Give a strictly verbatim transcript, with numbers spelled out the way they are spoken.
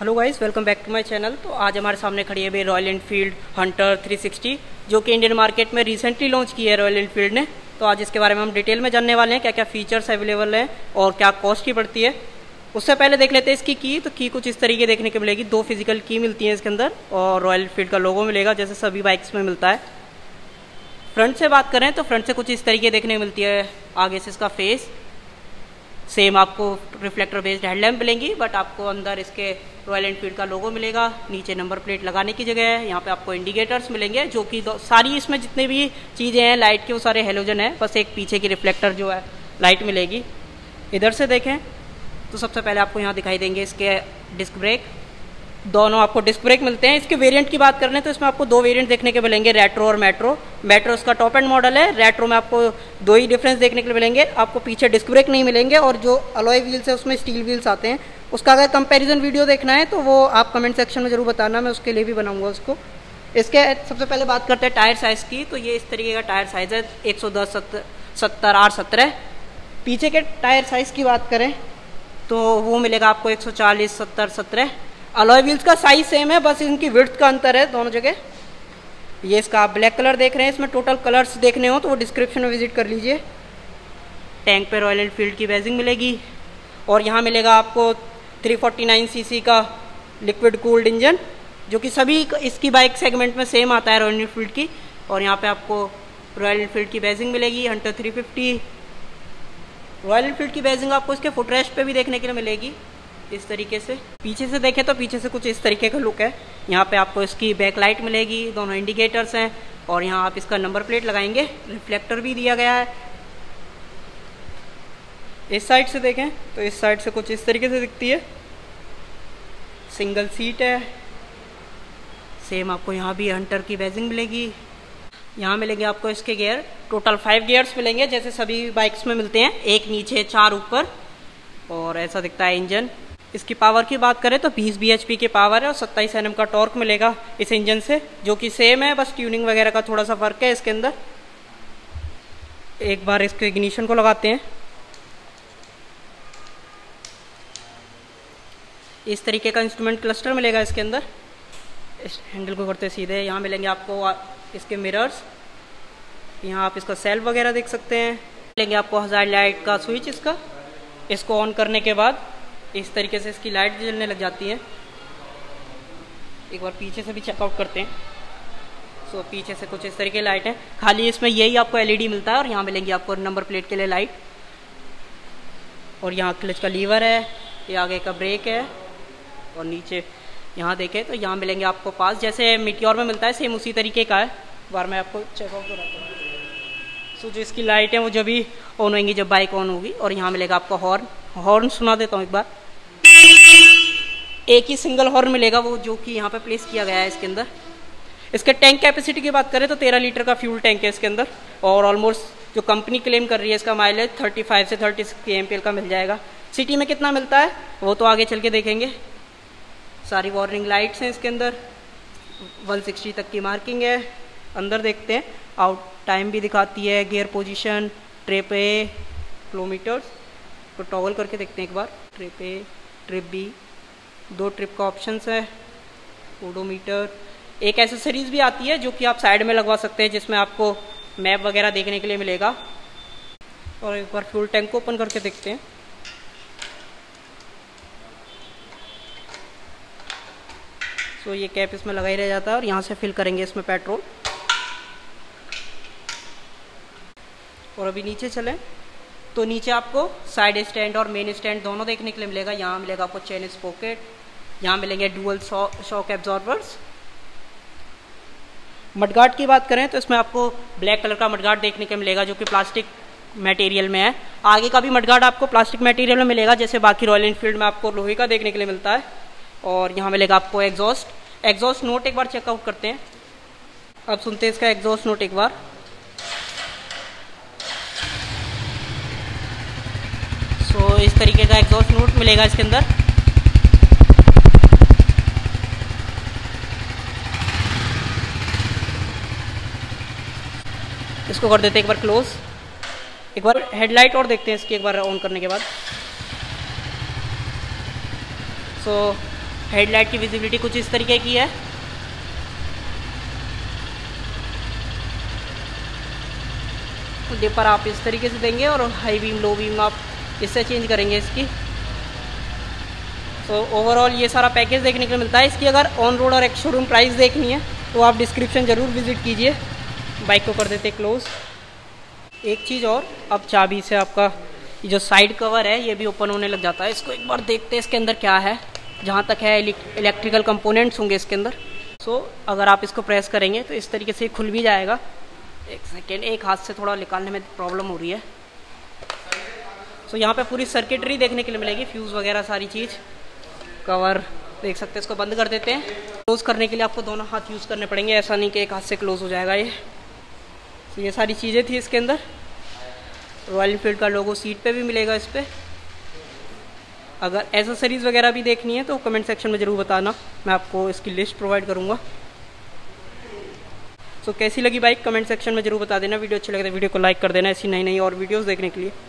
Hello guys, welcome back to my channel. तो आज हमारे सामने खड़ी है भाई Royal Enfield Hunter three sixty, जो कि इंडियन मार्केट में रिसेंटली लॉन्च की है रॉयल एनफील्ड ने। तो आज इसके बारे में हम डिटेल में जानने वाले हैं, क्या क्या फीचर्स अवेलेबल हैं और क्या कॉस्ट की पड़ती है। उससे पहले देख लेते हैं इसकी की। तो की कुछ इस तरीके देखने को मिलेगी, दो फिजिकल की मिलती है इसके अंदर और रॉयल एनफील्ड का लोगो मिलेगा जैसे सभी बाइक्स में मिलता है। फ्रंट से बात करें तो फ्रंट से कुछ इस तरीके देखने को मिलती है। आगे से इसका फेस सेम आपको रिफ्लेक्टर बेस्ड हेडलैम्प मिलेंगी, बट आपको अंदर इसके रॉयल एनफील्ड का लोगो मिलेगा। नीचे नंबर प्लेट लगाने की जगह है, यहाँ पे आपको इंडिकेटर्स मिलेंगे जो कि सारी इसमें जितने भी चीज़ें हैं लाइट के वो सारे हेलोजन हैं, बस एक पीछे की रिफ्लेक्टर जो है लाइट मिलेगी। इधर से देखें तो सबसे पहले आपको यहाँ दिखाई देंगे इसके डिस्क ब्रेक, दोनों आपको डिस्क ब्रेक मिलते हैं। इसके वेरिएंट की बात कर रहे हैं तो इसमें आपको दो वेरिएंट देखने के मिलेंगे, रेट्रो और मेट्रो। मेट्रो इसका टॉप एंड मॉडल है, रेट्रो में आपको दो ही डिफरेंस देखने के लिए मिलेंगे। आपको पीछे डिस्क ब्रेक नहीं मिलेंगे और जो अलॉय व्हील्स है उसमें स्टील व्हील्स आते हैं। उसका अगर कंपैरिजन वीडियो देखना है तो वो आप कमेंट सेक्शन में जरूर बताना, मैं उसके लिए भी बनाऊँगा उसको। इसके सबसे पहले बात करते हैं टायर साइज़ की। तो ये इस तरीके का टायर साइज़ है, एक सौ दस सत्तर आर सत्रह। पीछे के टायर साइज़ की बात करें तो वो मिलेगा आपको एक सौ चालीस सत्तर सत्रह। अलॉय व्हील्स का साइज सेम है, बस इनकी विड्थ का अंतर है दोनों जगह। ये इसका आप ब्लैक कलर देख रहे हैं, इसमें टोटल कलर्स देखने हो तो वो डिस्क्रिप्शन में विजिट कर लीजिए। टैंक पे रॉयल एनफील्ड की बैजिंग मिलेगी और यहाँ मिलेगा आपको तीन सौ उनचास सीसी का लिक्विड कूल्ड इंजन, जो कि सभी इसकी बाइक सेगमेंट में सेम आता है रॉयल एनफील्ड की। और यहाँ पर आपको रॉयल एनफील्ड की बैजिंग मिलेगी, Hunter three fifty. Royal Enfield की बैजिंग आपको इसके फुटरेस्ट पर भी देखने के लिए मिलेगी इस तरीके से। पीछे से देखें तो पीछे से कुछ इस तरीके का लुक है। यहाँ पे आपको इसकी बैक लाइट मिलेगी, दोनों इंडिकेटर्स हैं और यहाँ आप इसका नंबर प्लेट लगाएंगे, रिफ्लेक्टर भी दिया गया है। इस साइड से देखें तो इस साइड से कुछ इस तरीके से दिखती है। सिंगल सीट है, सेम आपको यहाँ भी हंटर की बैजिंग मिलेगी। यहाँ मिलेंगे आपको इसके गियर, टोटल फाइव गियर्स मिलेंगे जैसे सभी बाइक्स में मिलते हैं, एक नीचे चार ऊपर। और ऐसा दिखता है इंजन। इसकी पावर की बात करें तो बीस बी एच पी के पावर है और सत्ताईस एन एम का टॉर्क मिलेगा इस इंजन से, जो कि सेम है, बस ट्यूनिंग वगैरह का थोड़ा सा फर्क है इसके अंदर। एक बार इसको इग्निशन को लगाते हैं, इस तरीके का इंस्ट्रूमेंट क्लस्टर मिलेगा इसके अंदर। इस हैंडल को करते सीधे यहाँ मिलेंगे आपको इसके मिरर्स, यहाँ आप इसका सेल्फ वगैरह देख सकते हैं। मिलेंगे आपको हजार लाइट का स्विच, इसका इसको ऑन करने के बाद इस तरीके से इसकी लाइट जलने लग जाती है। एक बार पीछे से भी चेकआउट करते हैं। सो so, पीछे से कुछ इस तरीके लाइट है, खाली इसमें यही आपको एल ई डी मिलता है। और यहाँ मिलेंगी आपको नंबर प्लेट के लिए लाइट और यहाँ क्लच का लीवर है, ये आगे का ब्रेक है। और नीचे यहाँ देखें तो यहाँ मिलेंगे आपको पास, जैसे मीटियोर में मिलता है सेम उसी तरीके का है। बार मैं आपको चेकआउट कराता हूँ। सो so, जो इसकी लाइट है वो जब भी ऑन होंगी जब बाइक ऑन होगी। और यहाँ मिलेगा आपको हॉर्न, हॉर्न सुना देता हूँ एक बार। एक ही सिंगल हॉर्न मिलेगा वो, जो कि यहाँ पे प्लेस किया गया है इसके अंदर। इसके टैंक कैपेसिटी की बात करें तो तेरह लीटर का फ्यूल टैंक है इसके अंदर और ऑलमोस्ट जो कंपनी क्लेम कर रही है इसका माइलेज थर्टी फाइव से thirty six K M P L का मिल जाएगा। सिटी में कितना मिलता है वो तो आगे चल के देखेंगे। सारी वार्निंग लाइट्स हैं इसके अंदर, वन सिक्सटी तक की मार्किंग है। अंदर देखते हैं, आउट टाइम भी दिखाती है, gear position, trip A, kilometres. तो टॉगल करके देखते हैं एक बार, ट्रिप ए, ट्रिप बी, दो ट्रिप का ऑप्शंस है। ओडोमीटर, एक एसेसरीज भी आती है जो कि आप साइड में लगवा सकते हैं, जिसमें आपको मैप वगैरह देखने के लिए मिलेगा। और एक बार फ्यूल टैंक को ओपन करके देखते हैं। सो ये कैप इसमें लगा ही रह जाता है और यहाँ से फिल करेंगे इसमें पेट्रोल। और अभी नीचे चलें तो नीचे आपको साइड स्टैंड और मेन स्टैंड दोनों देखने के लिए मिलेगा। यहाँ मिलेगा आपको चेन स्पॉकेट, यहाँ मिलेंगे डुअल शॉक एब्जॉर्बर्स। मडगार्ड की बात करें तो इसमें आपको ब्लैक कलर का मडगार्ड देखने के मिलेगा जो कि प्लास्टिक मटेरियल में है। आगे का भी मडगार्ड आपको प्लास्टिक मटेरियल में मिलेगा, जैसे बाकी रॉयल एनफील्ड में आपको लोहे का देखने के लिए मिलता है। और यहाँ मिलेगा आपको एग्जॉस्ट, एग्जॉस्ट नोट एक बार चेकआउट करते हैं। अब सुनते हैं इसका एग्जॉस्ट नोट एक बार। तो इस तरीके का एग्जॉस्ट नोट मिलेगा इसके अंदर। इसको कर देते हैं एक बार क्लोज। एक बार हेडलाइट और देखते हैं इसकी एक बार ऑन करने के बाद। सो हेडलाइट की विजिबिलिटी कुछ इस तरीके की है। डिपर आप इस तरीके से देंगे और हाई बीम लो बीम आप इससे चेंज करेंगे इसकी। तो ओवरऑल ये सारा पैकेज देखने के लिए मिलता है। इसकी अगर ऑन रोड और एक शोरूम प्राइस देखनी है तो आप डिस्क्रिप्शन ज़रूर विजिट कीजिए। बाइक को कर देते क्लोज। एक चीज़ और, अब चाबी से आपका जो साइड कवर है ये भी ओपन होने लग जाता है। इसको एक बार देखते हैं इसके अंदर क्या है। जहाँ तक है इलेक्ट्रिकल कंपोनेंट्स होंगे इसके अंदर। सो so, अगर आप इसको प्रेस करेंगे तो इस तरीके से खुल भी जाएगा। एक सेकेंड, एक हाथ से थोड़ा निकालने में प्रॉब्लम हो रही है। सो so, यहाँ पे पूरी सर्किटरी देखने के लिए मिलेगी, फ्यूज़ वगैरह सारी चीज़। कवर देख सकते हैं, इसको बंद कर देते हैं। क्लोज़ करने के लिए आपको दोनों हाथ यूज़ करने पड़ेंगे, ऐसा नहीं कि एक हाथ से क्लोज़ हो जाएगा ये। so, ये सारी चीज़ें थी इसके अंदर। रॉयल एनफील्ड का लोगो सीट पे भी मिलेगा इस पर। अगर एसेसरीज़ वगैरह भी देखनी है तो कमेंट सेक्शन में ज़रूर बताना, मैं आपको इसकी लिस्ट प्रोवाइड करूँगा। तो कैसी लगी बाइक कमेंट सेक्शन में जरूर बता देना। वीडियो अच्छी लगे तो वीडियो को लाइक कर देना। ऐसी नई नई और वीडियोस देखने के लिए।